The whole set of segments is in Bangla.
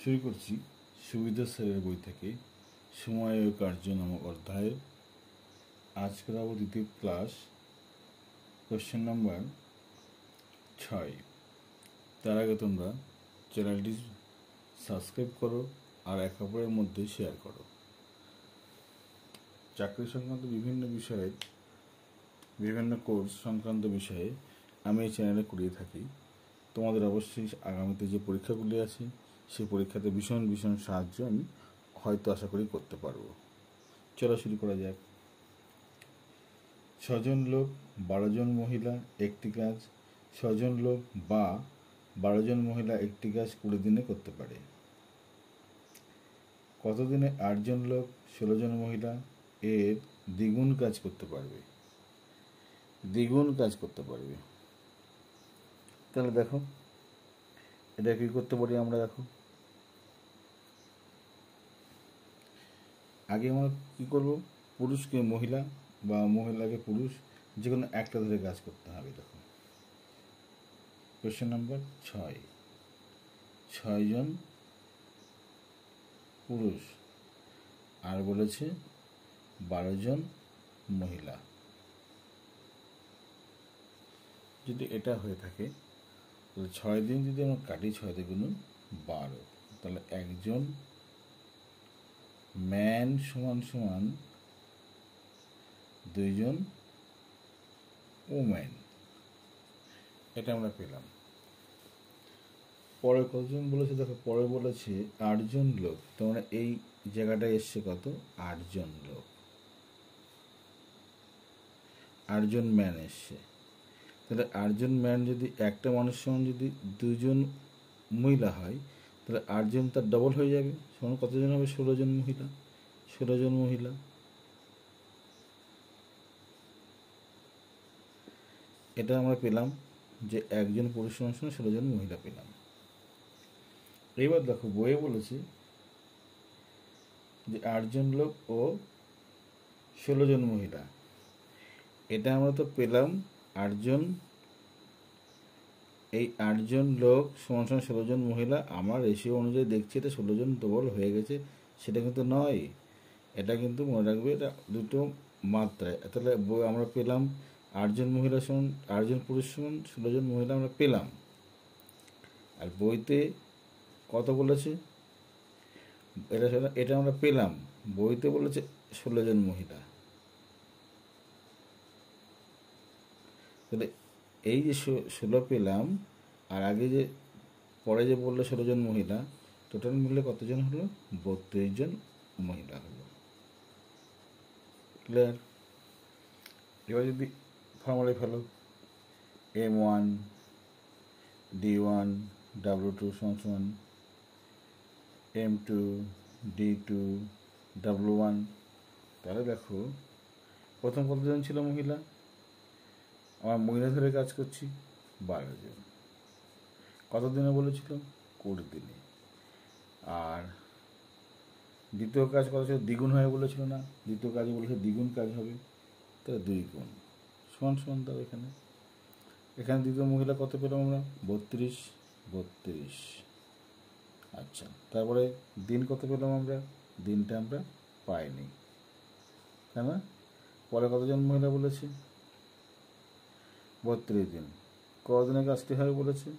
শুরু করছি সুবিধা স্যারের বই থেকে সময় ও কার্য নামক অধ্যায়ে। আজ করাব দ্বিতীয় ক্লাস, কোশ্চেন নাম্বার 6। তার আগে তোমরা চ্যানেলটি সাবস্ক্রাইব করো আর এক অপরের মধ্যে শেয়ার করো। চাকরি সংক্রান্ত বিভিন্ন বিষয়ে, বিভিন্ন কোর্স সংক্রান্ত বিষয়ে আমি এই চ্যানেলে করিয়ে থাকি। তোমাদের অবশ্যই আগামীতে যে পরীক্ষাগুলি আছে সেই পরীক্ষাতে ভীষণ ভীষণ সাহায্য আমি হয়তো আশা করি করতে পারবো। চলো শুরু করা যাক। 6জন লোক, 12জন মহিলা, একটি কাজ। 6জন লোক বা 12জন মহিলা একটি কাজ 20 দিনে করতে পারে। কতদিনে 8জন লোক, 16জন মহিলা এর দ্বিগুণ কাজ করতে পারবে? দ্বিগুণ কাজ করতে পারবে। তাহলে দেখো এটা কি করতে পারি আমরা। দেখো আগে আমরা কি করব, পুরুষকে মহিলা বা মহিলাকে পুরুষ, যে কোনো একটা ধরে কাজ করতে হবে। দেখো কোশ্চেন নাম্বার 6, 6জন পুরুষ আর বলেছে 12জন মহিলা। যদি এটা হয়ে থাকে তাহলে 6 দিন যদি আমরা কাটি, 6 দিয়ে গুণ 12, তাহলে একজন ম্যান = 2জন ওম্যান। এটা আমরা পেলাম। পরে কতজন বলেছে? দেখো পরে বলেছে 8জন লোক, তোমরা এই জায়গাটায় এসছে কত? 8জন লোক, 8জন ম্যান এসছে। তাহলে 8জন ম্যান যদি একটা মানুষের সমান যদি 2জন মহিলা হয় তাহলে 8জন তার ডবল হয়ে যাবে, সমান কতজন হবে? 16জন মহিলা। 16জন মহিলা। এটা আমরা পেলাম যে একজন পুরুষ সমান 16জন মহিলা পেলাম। এবার দেখো বইয়ে বলেছে যে 8জন লোক ও 16জন মহিলা। এটা আমরা তো পেলাম 8জন, এই 8জন লোক = 16জন মহিলা। আমার রেশিও অনুযায়ী দেখছি এটা 16জন ডবল হয়ে গেছে, সেটা কিন্তু নয়। এটা কিন্তু মনে রাখবে, এটা দুটো মাত্রায়। তাহলে আমরা পেলাম 8জন মহিলা সমান, 8জন পুরুষ সমান 16জন মহিলা আমরা পেলাম। আর বইতে কত বলেছে? এটা আমরা পেলাম, বইতে বলেছে 16জন মহিলা। তাহলে এই যে 16 পেলাম, আর আগে যে পরে যে বললো 16জন মহিলা, টোটাল মিলে কতজন হলো? 32জন মহিলা হলো। ক্লিয়ার? এবার যদি ফর্মুলায় ফেলো, M1 D1 W2 = M2 D2 W1, তাহলে দেখো প্রথম কতজন ছিল মহিলা? আমার মহিলা ধরে কাজ করছি, 12 জন। কতদিনে বলেছিল? 20 দিনে। আর দ্বিতীয় কাজ কত ছিল? দ্বিগুণ হয়ে বলেছিল না? দ্বিতীয় কাজে বলেছে দ্বিগুণ কাজ হবে, তাহলে 2 গুণ সমান। তবে এখানে দ্বিতীয় মহিলা কত পেলাম আমরা? 32। আচ্ছা, তারপরে দিন কত পেলাম আমরা? দিনটা আমরা পাইনি, তাই না? পরে কতজন মহিলা বলেছে? 32 দিন। কদিনে কাজটি হয় বলেছে?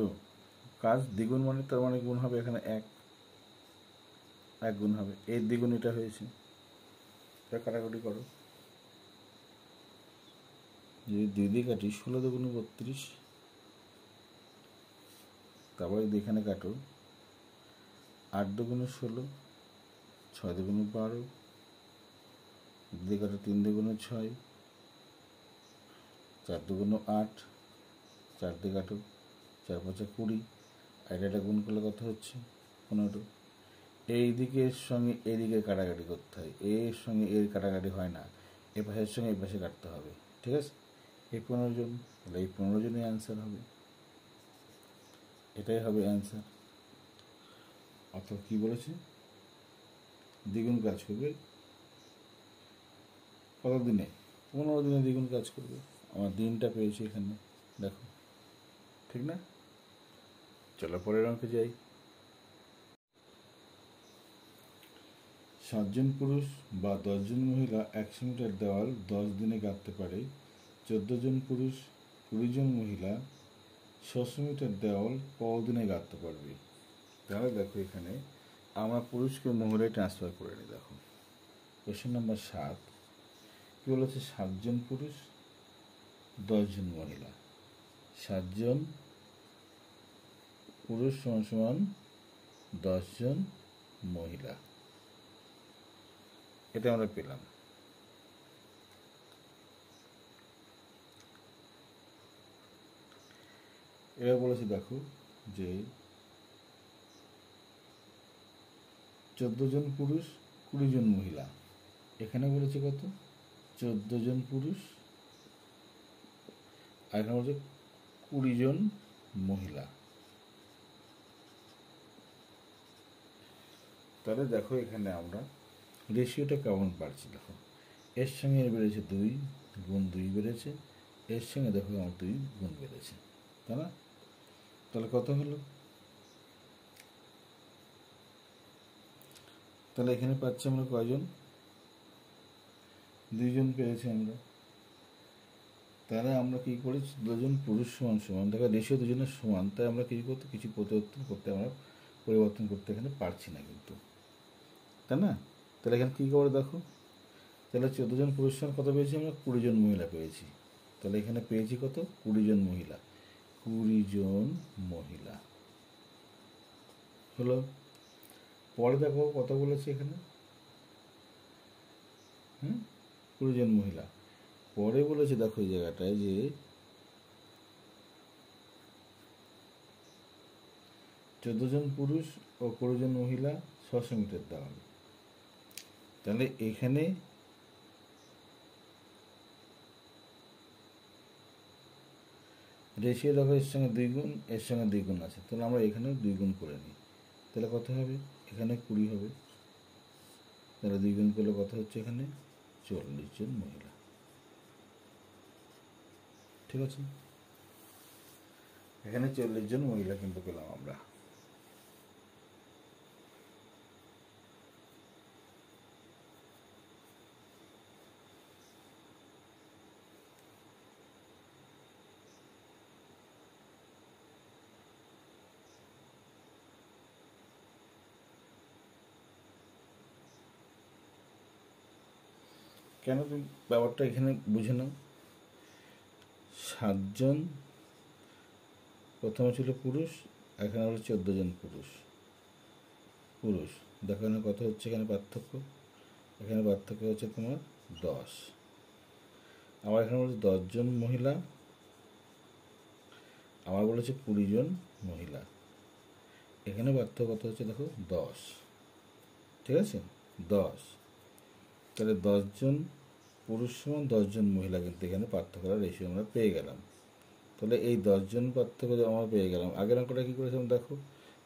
W কাজ দ্বিগুণ, মানে তার মানে গুণ হবে এখানে 1 গুণ হবে, এই দ্বিগুণ এটা হয়েছে। এটা কাটাকাটি করো, যদি 2 দিয়ে কাটি, 16 দুগুণে 32, তারপরে এখানে কাটো, 8 দুগুণে 16, 6 দুগুণে 12, দিয়ে কাটো 3 দুগুণে 6, 4 দুগুণে 8, 4 দিয়ে কাটো, 4 5 20, আর এটা গুণ করলে কত হচ্ছে? 15। এইদিকে এর সঙ্গে এদিকে কাটাকাটি করতে হয়, এর সঙ্গে এর কাটাকাটি হয় না, এ পাশের সঙ্গে এ পাশে কাটতে হবে, ঠিক আছে? এই 15 জন, তাহলে এই 15 জনই অ্যান্সার হবে। এটাই হবে অ্যান্সার। অর্থাৎ কি বলেছে, দ্বিগুণ কাজ করবে কতদিনে, 15 দিনে দ্বিগুণ কাজ করবে। আমার দিনটা পেয়েছি এখানে, দেখো ঠিক না। চলো পরের অঙ্কে যাই। 7 জন পুরুষ বা 10 জন মহিলা 100 মিটার দেওয়াল 10 দিনে গাঁথতে পারে। 14 জন পুরুষ 20 জন মহিলা 600 মিটার দেওয়াল কতদিনে গাঁথতে পারবে। তাহলে দেখো এখানে আমরা পুরুষকে মহিলায় ট্রান্সফার করে নিই। দেখো কোশ্চেন নাম্বার 7 কী বলেছে, 7 জন পুরুষ 10 জন মহিলা। 7 জন পুরুষ সমান 10 জন মহিলা, এটা আমরা পেলাম। এবার বলেছে দেখো যে 14 জন পুরুষ 20 জন মহিলা, এখানে বলেছে কত, 14 জন পুরুষ আর এখানে বলেছে 20 জন মহিলা। তাহলে দেখো এখানে আমরা রেশিওটা কেমন পারছি, দেখো এর সঙ্গে বেড়েছে 2 গুণ 2 বেড়েছে, এর সঙ্গে দেখো আমার 2 গুণ বেড়েছে, তাই না। তাহলে কত হলো, তাহলে এখানে পাচ্ছি আমরা কয়জন, 2 জন পেয়েছি আমরা। তাহলে আমরা কি করেছি, 2 জন পুরুষ সমান সমান, দেখো রেশিও 2 জনের সমান, তাই আমরা কি করতে কিছু পরিবর্তন করতে এখানে পারছি না কিন্তু, তাই না। তাহলে এখানে কী করে দেখো, তাহলে 14 জন পুরুষ সমান কত পেয়েছি আমরা, 20 জন মহিলা পেয়েছি। তাহলে এখানে পেয়েছি কত, 20 জন মহিলা, 20 জন মহিলা হলো। পরে দেখো কত বলেছে এখানে, 20 জন মহিলা। পরে বলেছে দেখো এই জায়গাটায় যে 14 জন পুরুষ ও 20 জন মহিলা 600 মিটার দেওয়াল। তাহলে এখানে রেশিও দেখো এর সঙ্গে 2 গুণ, এর সঙ্গে 2 গুণ আছে, তাহলে আমরা এখানেও 2 গুণ করে নিই। তাহলে কত হবে, এখানে 20 হবে, তাহলে 2 গুণ করলে কত হচ্ছে এখানে, 40 জন মহিলা। ঠিক আছে, এখানে 40 জন মহিলা কিন্তু পেলাম আমরা। কেন তুমি ব্যাপারটা এখানে বুঝে নাও। 7 জন প্রথমে ছিল পুরুষ, এখানে হলো 14 জন পুরুষ, দেখো না কত হচ্ছে এখানে পার্থক্য, এখানে পার্থক্য হচ্ছে তোমার 10। আবার এখানে বলেছে 10 জন মহিলা, আবার বলেছে 20 জন মহিলা, এখানে পার্থক্য কত হচ্ছে দেখো 10। ঠিক আছে, 10। তাহলে 10 জন পুরুষ সমান 10 জন মহিলা কিন্তু এখানে পার্থক্যটা রেশিও আমরা পেয়ে গেলাম। তাহলে এই 10 জন পার্থক্য আমরা পেয়ে গেলাম। আগের অঙ্কটা কী করেছিলাম দেখো,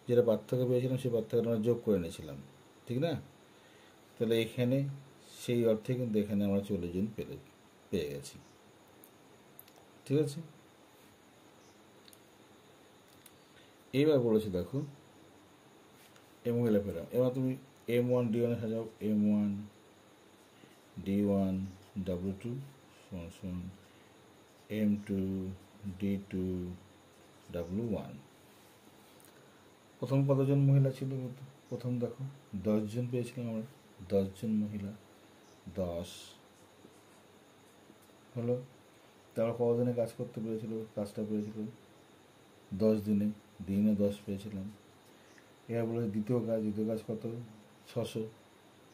যেটা পার্থক্য পেয়েছিলাম সেই পার্থক্যটা আমরা যোগ করে নিয়েছিলাম, ঠিক না। তাহলে এখানে সেই অর্থে কিন্তু এখানে আমরা 40 জন পেয়ে গেছি। ঠিক আছে, এইবার বলেছে দেখো এই মহিলা পেলাম। এবার তুমি M1 D1 সাজাও, M1 D1 W2 M2 D2 W1। প্রথম কতজন মহিলা ছিল, প্রথম দেখো 10 জন পেয়েছিলাম আমরা, 10 জন মহিলা, 10 হলো। তারা কতদিনে কাজ করতে পেরেছিল, কাজটা পেরেছিল 10 দিনে, দিনে 10 পেয়েছিলাম। এবার বলে দ্বিতীয় কাজ কত, 600।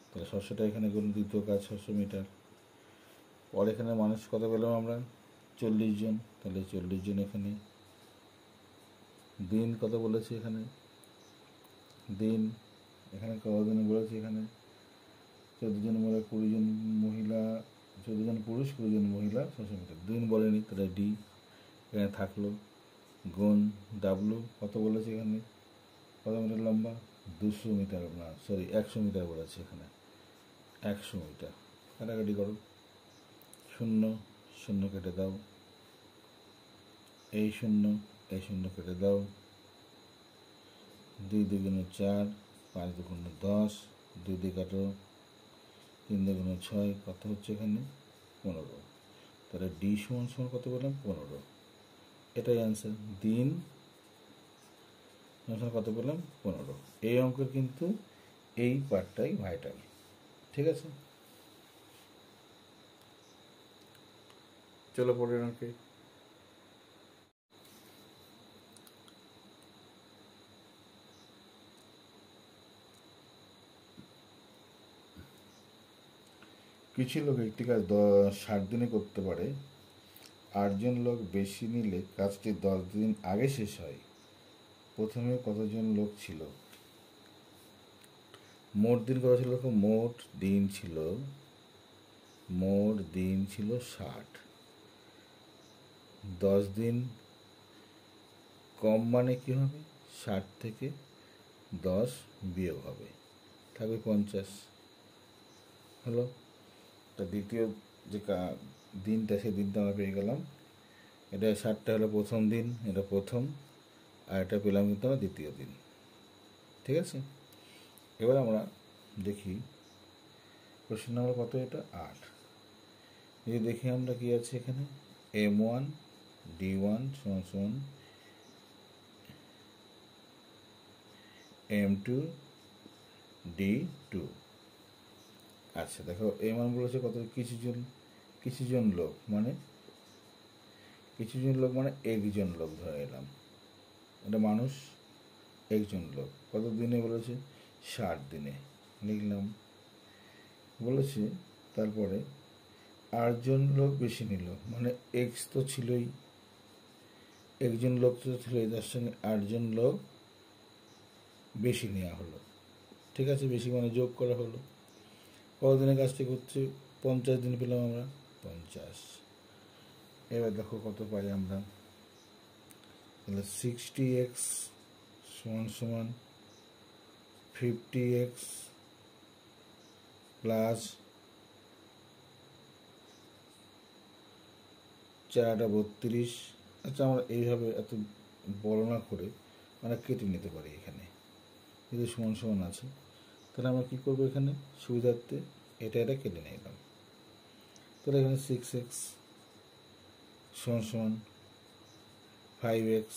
তাহলে 600টা এখানে গুণ, দ্বিতীয় কাজ 600 মিটার। পরে এখানে মানুষ কত পেলাম আমরা, 40 জন। তাহলে 40 জন এখানে। দিন কত বলেছে এখানে, দিন এখানে কতজন বলেছে, এখানে 14 জন মহিলা, 20 জন মহিলা, 14 জন পুরুষ, 20 জন মহিলা 600 মিটার। দিন বলেনি, তাহলে D এখানে থাকলো। গুণ ডাব্লু কত বলেছে এখানে, কত মিটার লম্বা, 200 মিটার, না সরি 100 মিটার বলেছে এখানে, 100 মিটার। কাটাকাটি করো, 0 0 কেটে দাও, এই শূন্য কেটে দাও, 2 2 গুণ 4, 5 2 গুণ 10, 2 দিয়ে কাটো, 3 2 গুণ 6, কত হচ্ছে এখানে 15। তাহলে ডি সমান সমান কত বললাম, 15, এটাই অ্যান্সার। দিন কত বললাম, 15। এই অঙ্কের কিন্তু এই পার্টটাই ভাইটাল, ঠিক আছে। চলো পরের অঙ্কে। কিছু লোক একটি কাজ 60 দিনে করতে পারে, 8 জন লোক বেশি নিলে কাজটি 10 দিন আগে শেষ হয়, প্রথমে কতজন লোক ছিল? মোট দিন কত ছিল? মোট দিন ছিল 60। 10 দিন কম মানে কি হবে, 60 থেকে 10 বিয়োগ হবে, থাকবে 50। হলো। তা দ্বিতীয় যে দিনটা, সেই দিনটা আমরা পেয়ে গেলাম। এটা 60টা হলো প্রথম দিন, এটা প্রথম, আর এটা পেলাম কিন্তু আমরা দ্বিতীয় দিন, ঠিক আছে। এবার আমরা দেখি প্রশ্ন নম্বর কত, এটা 8। যদি দেখি আমরা কি আছে এখানে, M1 D1 M2 D2। আচ্ছা দেখো, M1 বলেছে কত, কিছুজন লোক মানে একজন লোক ধরে এলাম, এটা মানুষ, একজন লোক কত দিনে বলেছে, 60 দিনে লিখলাম বলেছে। তারপরে 8 জন লোক বেশি নিল, মানে এক্স তো ছিলই, একজন লোক তো ছিলই, তার সঙ্গে 8 জন লোক বেশি নেওয়া হলো, ঠিক আছে। বেশি মানে যোগ করা হলো। কতদিনের কাজটি করছে, 50 দিন পেলাম আমরা, 50। এবার দেখো কত পাই আমরা, তাহলে 60x = 50x + 4 = 32। আচ্ছা আমরা এইভাবে এত বড় না করে আমরা কেটে নিতে পারি, এখানে যদি সমান সমান আছে তাহলে আমরা কী করবো, এখানে সুবিধার্থে এটা কেটে নিলাম। তাহলে এখানে 6x = 5x,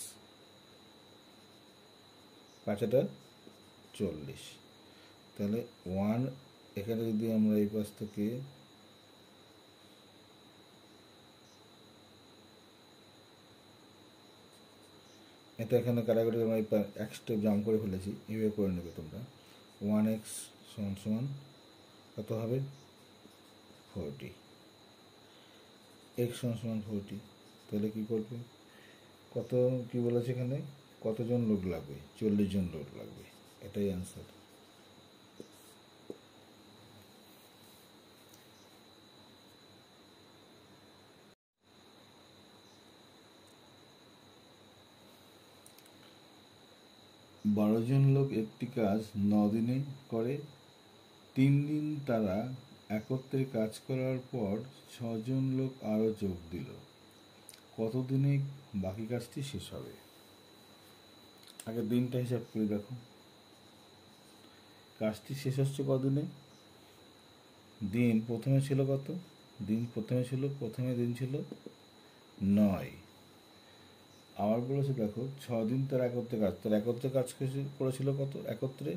5×8 = 40। তাহলে 1 এখানে যদি আমরা এই পাশ থেকে 40 আমরা এক স্টেপ জাম্প করে ফেলেছি, এইভাবে করে নেবে তোমরা। 1x = কত হবে, 40, x = 40। তাহলে কী করবে, কত কি বলেছে এখানে, কতজন লোক লাগবে, 40 জন লোক লাগবে, এটাই অ্যান্সার। জন লোক একটি কাজ 9 দিনে করে, 3 দিন তারা একত্রে কাজ করার পর 6 জন লোক আরও যোগ দিল, কতদিনে বাকি কাজটি শেষ হবে? আগে দিনটা হিসাব করে দেখো, কাজটি শেষ হচ্ছে কদিনে। দিন প্রথমে ছিল কত, দিন ছিল 9। আবার বলেছে দেখো, 6 দিন তার একত্রে কাজ, তার একত্রে কাজ করেছিল কত, একত্রে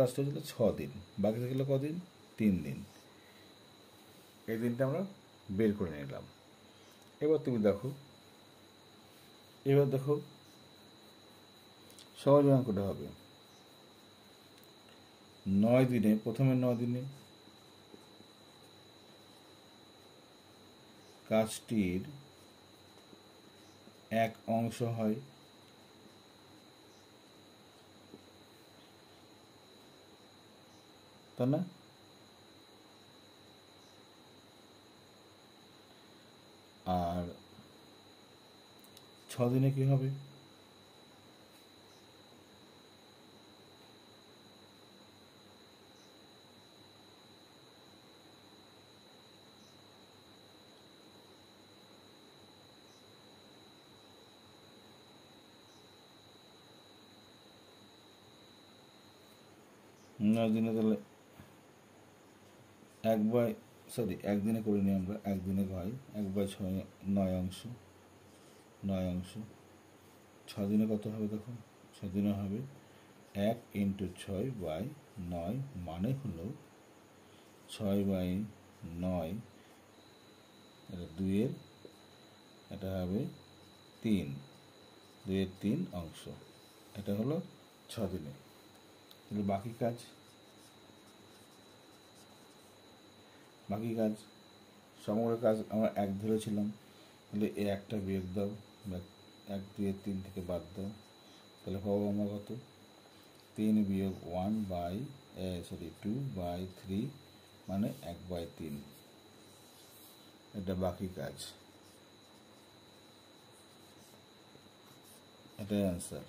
কাজ করেছিল 6 দিন, বাকি থাকল কদিন, 3 দিন। এই দিনটা আমরা বের করে নিলাম। এবার তুমি দেখো, সহজ অঙ্কটা হবে, 9 দিনে, প্রথমে 9 দিনে কাজটির 1 অংশ হয়, তাই না? আর 6 দিনে কি হবে? দিনে তাহলে 1/, সরি 1 দিনে করে নিই আমরা, 1 দিনে হয় 1/6 9 অংশ, 9 অংশ। 6 দিনে কত হবে দেখো, 6 দিনে হবে 1 × 6/9 মানে হলো 6/9, এটা 2-এর, এটা হবে 3, 2/3 অংশ। এটা হলো 6 দিনে। তাহলে বাকি কাজ সমগ্র কাজ আমরা 1 ধরেছিলাম, তাহলে এই 1টা বিয়োগ দাও, 1 2 3 থেকে বাদ দাও, তাহলে পাবো আমরা কত? 3 - 2/3 মানে 1/3। এটা বাকি কাজ, এটাই অ্যান্সার।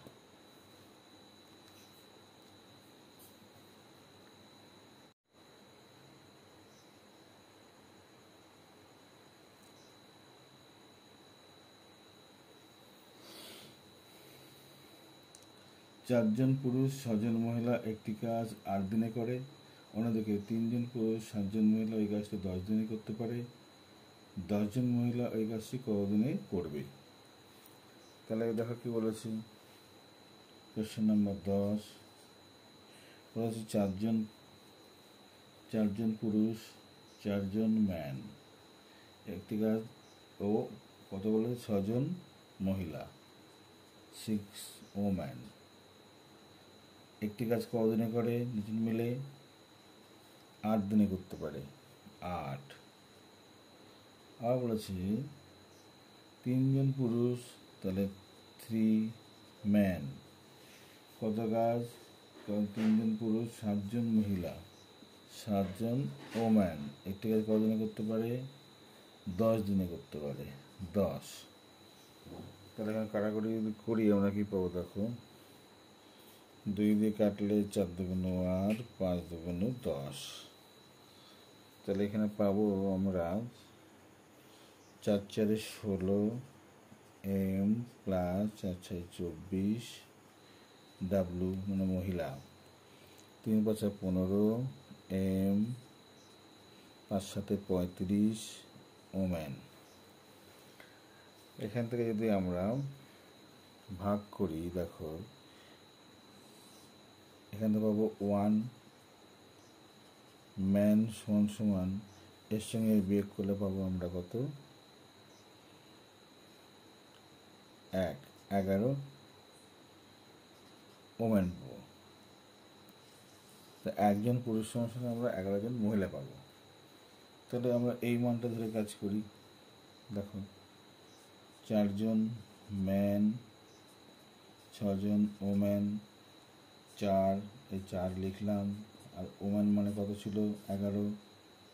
চারজন পুরুষ 6জন মহিলা একটি কাজ 8 দিনে করে, অন্যদিকে 3 জন পুরুষ 7 জন মহিলা ওই কাজটি 10 দিনে করতে পারে। 10 জন মহিলা ওই কাজটি কতদিনে করবে? তাহলে দেখো কি বলেছি, প্রশ্ন নম্বর 10 বলেছি 4জন পুরুষ 4জন ম্যান একটি কাজ ও কত বলেছে 6জন মহিলা 6 ওম্যান একটি কাজ কতদিনে করে? দুজন মিলে 8 দিনে করতে পারে, 8। আবার বলেছি 3 জন পুরুষ তাহলে 3 ম্যান কত কাজ, কারণ 3 জন পুরুষ 7 জন মহিলা 7 জন ওম্যান একটি কাজ কতদিনে করতে পারে? 10 দিনে করতে পারে, 10। তাহলে এখন কাটাকুটি করি আমরা কি পাবো দেখো, 2 দিয়ে কাটলে 4 × 2 আর 5 × 2 10, তাহলে এখানে পাবো আমরা 4 × 4 = 16 m প্লাস 4 × 6 = 24 w মানে মহিলা, 3 × 5 = 15 m 5 × 7 = 35 ওম্যান। এখান থেকে যদি আমরা ভাগ করি দেখো, এখানে পাবো 1 ম্যান = এর সঙ্গে বিয়োগ করলে পাবো আমরা কত, 1 11 ওম্যান পাবো। তো 1 জন পুরুষ = আমরা 11 জন মহিলা পাবো। তাহলে আমরা এই মানটা ধরে কাজ করি দেখো, 4 জন ম্যান 6 জন ওম্যান, 4 এই 4 লিখলাম, আর ওম্যান মানে কত ছিল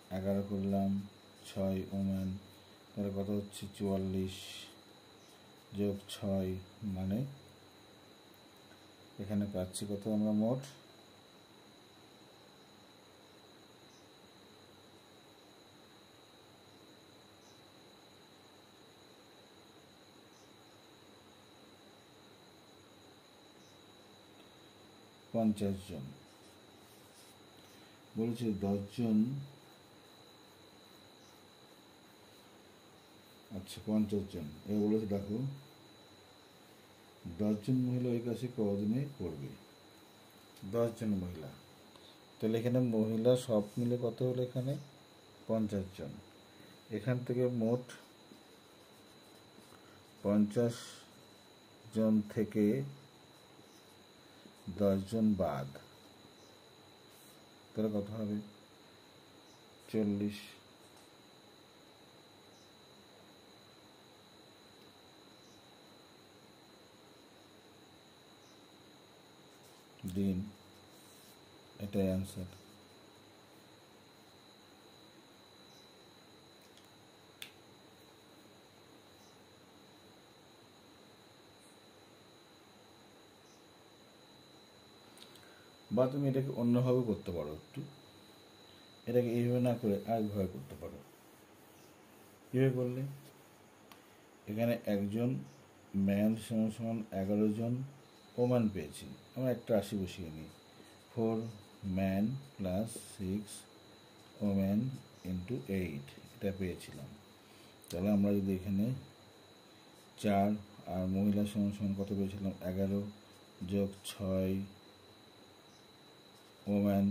11 করলাম 6 ওম্যান, তাহলে কত হচ্ছে 44 + 6 মানে এখানে পাচ্ছি কত আমরা মোট 50 জন। বলেছে 10 জন, আচ্ছা 50 জন। এ বলেছে দেখো 10 জন মহিলা ওই কাজে কতদিনে করবে? 10 জন মহিলা, তাহলে এখানে মহিলা সব মিলে কত হলো এখানে 50 জন। এখান থেকে মোট 50 জন থেকে 10 জন বাদ, তাহলে কত হবে 40। দিন, এটাই অ্যান্সার। বা তুমি এটাকে অন্যভাবে করতে পারো, একটু এটাকে এইভাবে না করে আরেকভাবে করতে পারো। কীভাবে করলে এখানে একজন ম্যান সমান 11 জন ওমান পেয়েছি, আমরা একটা রাশি বসিয়ে নিই। 4 ম্যান + 6 ওমেন × 8 এটা পেয়েছিলাম। তাহলে আমরা যদি এখানে 4 আর মহিলা সমান কত পেয়েছিলাম, 11 + 6 ওমেন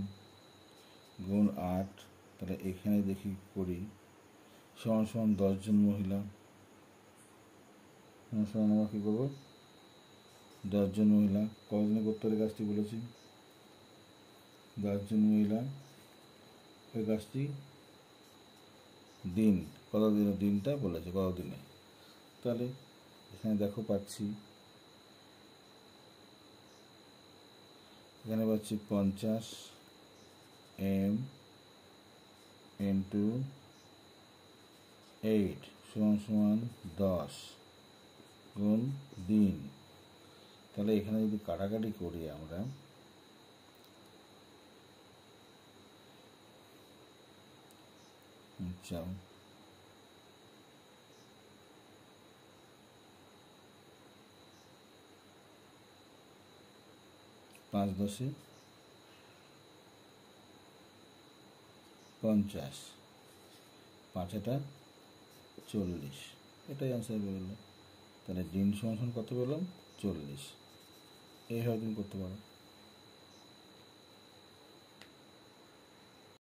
× 8, তাহলে এখানে দেখি করি সমান 10 জন মহিলা সমান আমরা কী করবো, 10 জন মহিলা কতজনে করতে হবে কাজটি বলেছি, 10 জন মহিলা ওই কাজটি দিন কতদিনে দিনটা বলেছে কতদিনে। তাহলে এখানে দেখো পাচ্ছি, এখানে পাচ্ছি 50 m × 8 = 10 × দিন। তাহলে এখানে যদি কাটাকাটি করি আমরা, আচ্ছা পাঁচ 10 × 50, 5 × 40, এটাই আনসার বললো। তাহলে দিন সমান কত পেলাম, 40। এইভাবে তুমি করতে পারো।